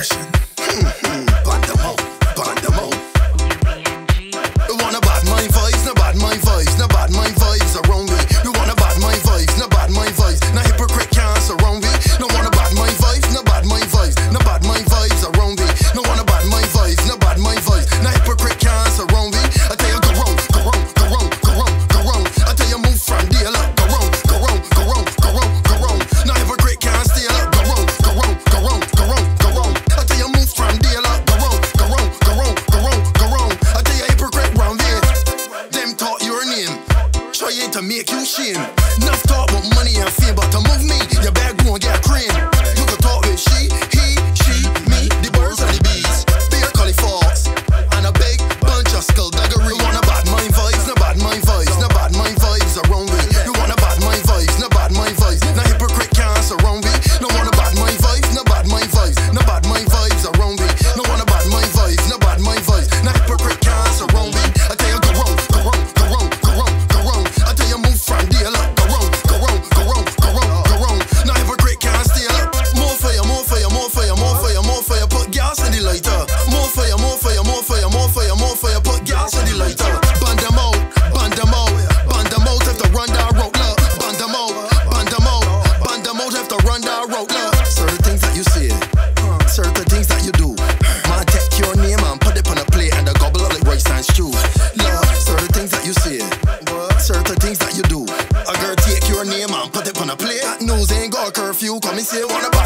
version. Band them out. You wanna bad my voice, no bad my voice, no bad my voice around me. You wanna bad my voice, no bad my voice, no hypocrite can't surround me. No wanna bad my voice, no bad my voice, no bad my voice around me. No wanna bad my voice, no bad my voice, no hypocrite can't surround me. I tell you go wrong. I tell you move from the lot. Go wrong. No hypocrite can't stay up. To make you shame. Enough talk about money and fame, but to move me, your bag won't get a crane. You can talk with she, he, she, me, the birds and the bees, beer collie fox, and a big bunch of skullduggery. You wanna bad my voice, no bad my voice, no bad my voice around me. You wanna bad my voice, no bad my voice, no hypocrite can't surround me. No wanna bad my voice, no bad my voice, no bad my voice around me. No wanna bad my voice, no bad my voice, no hypocrite can't surround me. I tell you more fire, put gas in the lighter. Band them out, have to run down road, look. Band them out, have to run down road, look. Certain things that you say, certain things that you do. Man, take your name and put it on a plate and a gobble up like rice and stew. Look, certain things that you say, certain things that you do. A girl take your name and put it on a plate. That news ain't got a curfew, come and say what about.